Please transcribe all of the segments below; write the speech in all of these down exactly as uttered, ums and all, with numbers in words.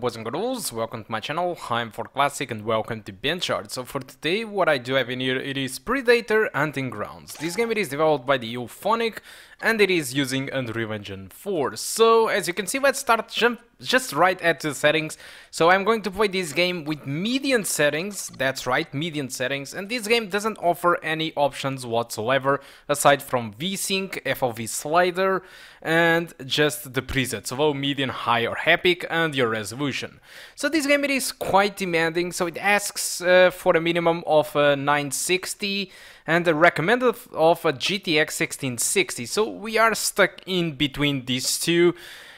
boys and girls, welcome to my channel. I'm for Classic and welcome to BenchART. So for today what I do have in here, it is Predator Hunting Grounds. This game, it is developed by the Euphonic and it is using Unreal Engine four. So as you can see, let's start jump just right at the settings. So I'm going to play this game with median settings, that's right, median settings, and this game doesn't offer any options whatsoever aside from V-Sync, F O V slider and just the presets, low, median, high or epic, and your resolution. So this game, it is quite demanding, so it asks uh, for a minimum of uh, nine sixty and a recommended of a G T X sixteen sixty, so we are stuck in between these two.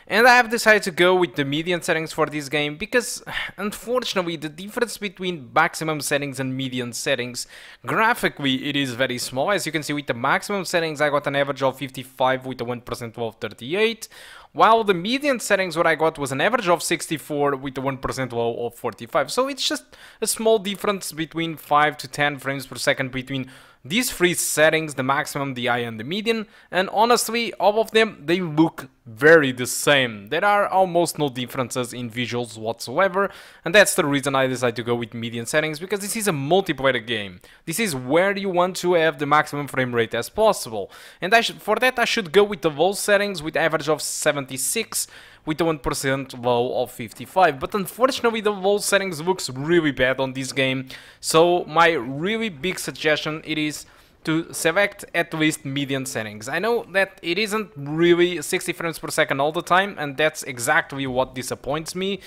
And I have decided to go with the median settings for this game because, unfortunately, the difference between maximum settings and median settings, graphically, it is very small. As you can see, with the maximum settings, I got an average of fifty-five with a one percent of thirty-eight. While the median settings, what I got was an average of sixty-four with a one percent low of forty-five. So it's just a small difference between five to ten frames per second between these three settings, the maximum, the high and the median. And honestly, all of them, they look very the same. There are almost no differences in visuals whatsoever. And that's the reason I decided to go with median settings, because this is a multiplayer game. This is where you want to have the maximum frame rate as possible. And I should, for that I should go with the low settings with average of seven seventy-six with a one percent low of fifty-five, but unfortunately the low settings looks really bad on this game, so my really big suggestion, it is to select at least median settings. I know that it isn't really sixty frames per second all the time, and that's exactly what disappoints me,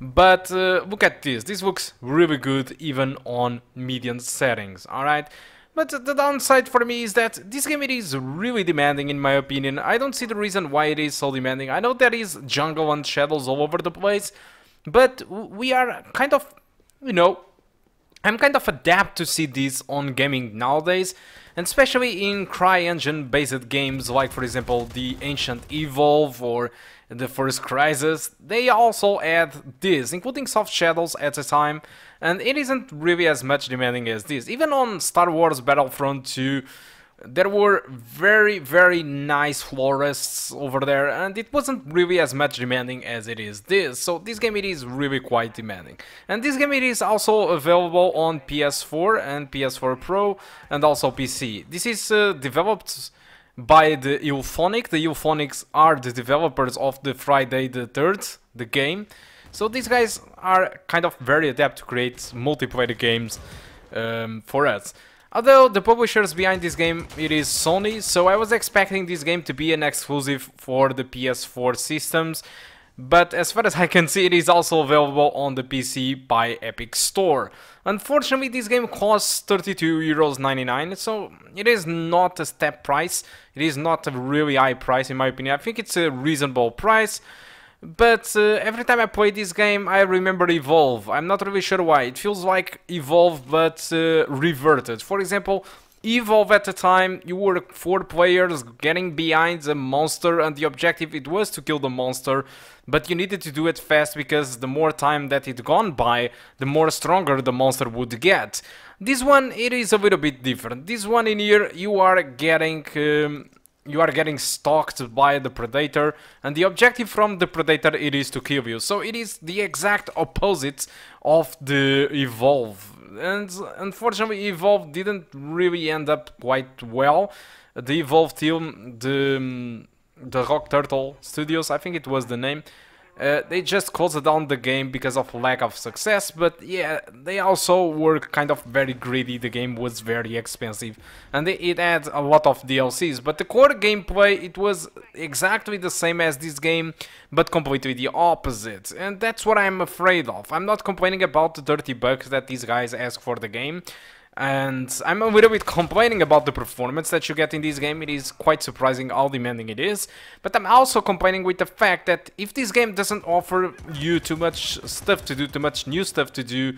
but uh, look at this, this looks really good even on median settings, alright? But the downside for me is that this game, it is really demanding in my opinion. I don't see the reason why it is so demanding. I know there is jungle and shadows all over the place, but we are kind of, you know, I'm kind of adapt to see this on gaming nowadays, and especially in CryEngine based games like, for example, The Ancient Evolve or The First Crisis. They also add this, including soft shadows at the time, and it isn't really as much demanding as this. Even on Star Wars Battlefront two, there were very, very nice florists over there, and it wasn't really as much demanding as it is this. So this game, it is really quite demanding. And this game, it is also available on P S four and P S four Pro and also P C. This is uh, developed by the Euphonic. The Euphonics are the developers of the Friday the thirteenth, the game. So these guys are kind of very adept to create multiplayer games um, for us. Although the publishers behind this game, it is Sony, so I was expecting this game to be an exclusive for the P S four systems, but as far as I can see, it is also available on the P C by Epic Store. Unfortunately, this game costs thirty-two euros ninety-nine, so it is not a step price, it is not a really high price in my opinion. I think it's a reasonable price. But uh, every time I play this game, I remember Evolve. I'm not really sure why. It feels like Evolve, but uh, reverted. For example, Evolve at the time, you were four players getting behind the monster, and the objective, it was to kill the monster, but you needed to do it fast because the more time that it gone by, the more stronger the monster would get. This one, it is a little bit different. This one in here, you are getting... Um, you are getting stalked by the predator, and the objective from the predator, it is to kill you. So it is the exact opposite of the Evolve, and unfortunately Evolve didn't really end up quite well. The Evolve team, the, the Rock Turtle Studios, I think it was the name, uh, they just closed down the game because of lack of success, but yeah, they also were kind of very greedy. The game was very expensive and it had a lot of D L Cs, but the core gameplay, it was exactly the same as this game, but completely the opposite, and that's what I'm afraid of. I'm not complaining about the thirty bucks that these guys ask for the game, and I'm a little bit complaining about the performance that you get in this game. It is quite surprising how demanding it is, but I'm also complaining with the fact that if this game doesn't offer you too much stuff to do, too much new stuff to do,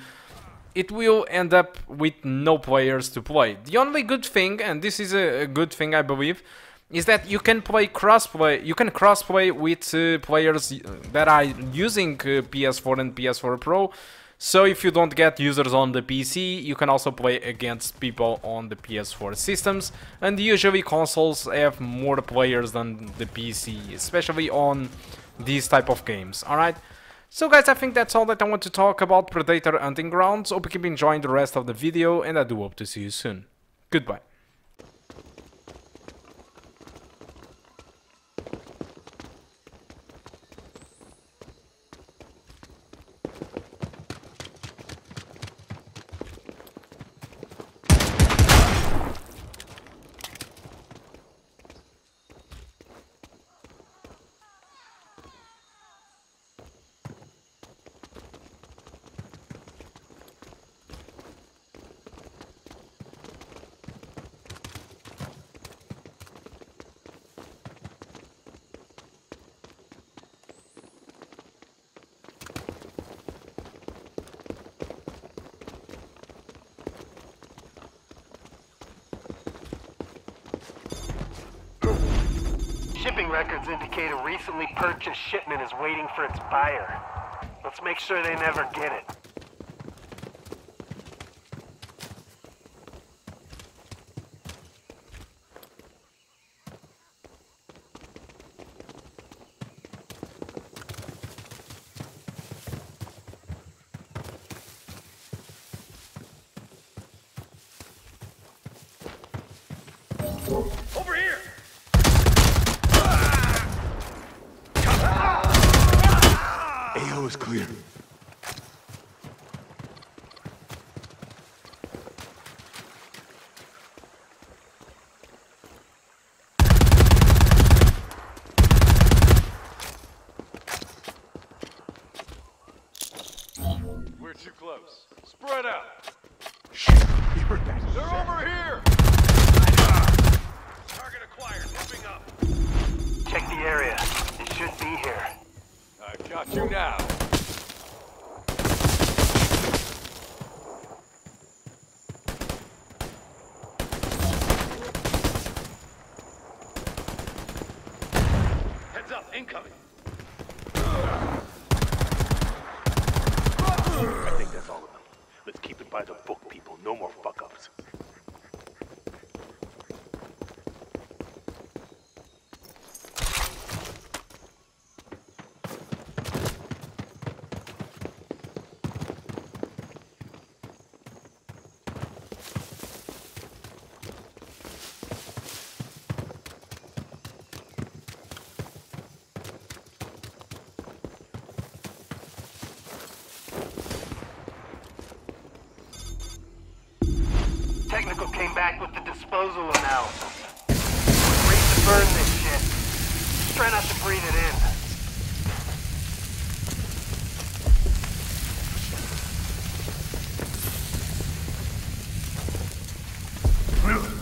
it will end up with no players to play. The only good thing, and this is a good thing I believe, is that you can play crossplay. You can crossplay with uh, players that are using uh, P S four and P S four Pro. So if you don't get users on the P C, you can also play against people on the P S four systems, and usually consoles have more players than the P C, especially on these type of games, alright? So guys, I think that's all that I want to talk about Predator Hunting Grounds. Hope you keep enjoying the rest of the video, and I do hope to see you soon. Goodbye. Shipping records indicate a recently purchased shipment is waiting for its buyer. Let's make sure they never get it. Over here! A O is clear. We're too close. Spread out. Shit. They're over here. Target acquired. Moving up. Check the area. It should be here. I got you now. Heads up, incoming. I think that's all of them. Let's keep it by the book, people. No more fuck-ups. Technical came back with the disposal analysis. We're ready to burn this shit. Just try not to breathe it in.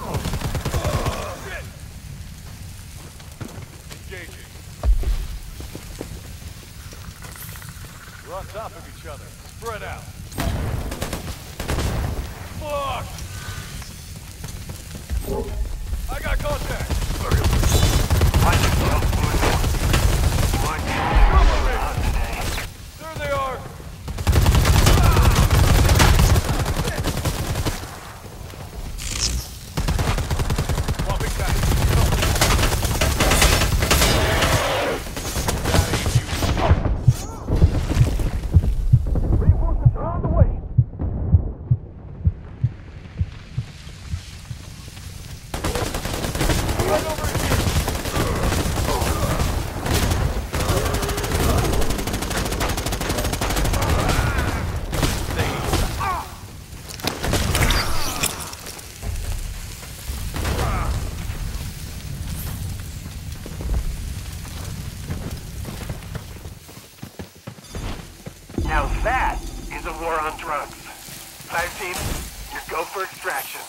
Oh, shit. Engaging. We're on top of each other. Spread out. Fuck! I got contact! I just don't move. My team is not today. There they are! Now that is a war on drugs. Fire team, your go for extraction.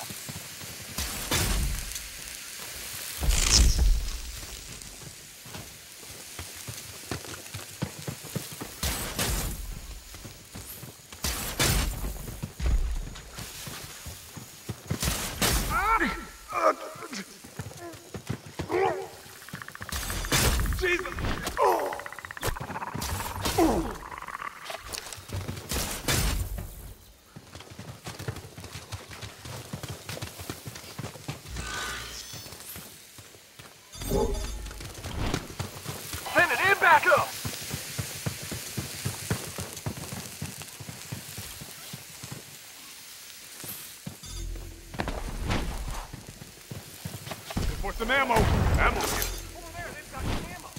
some ammo. Ammo here. Over there, they've got some ammo.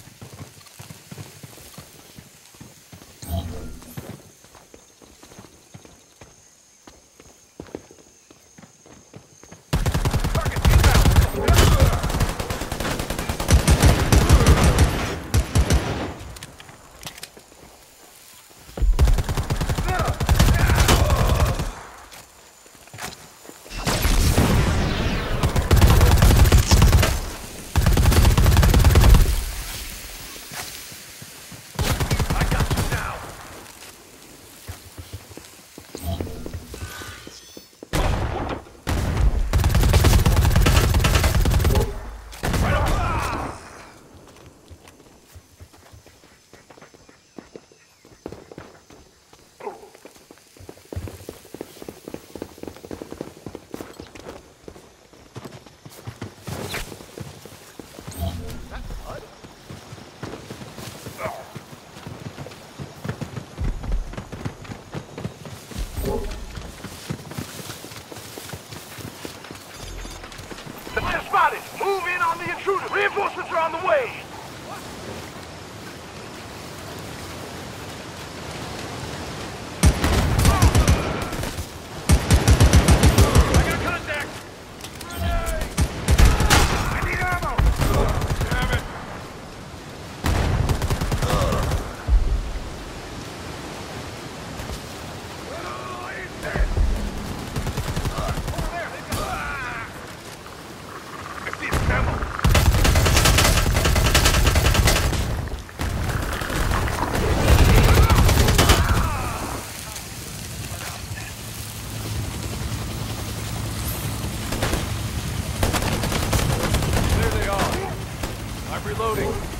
Reinforcements are on the way! Reloading.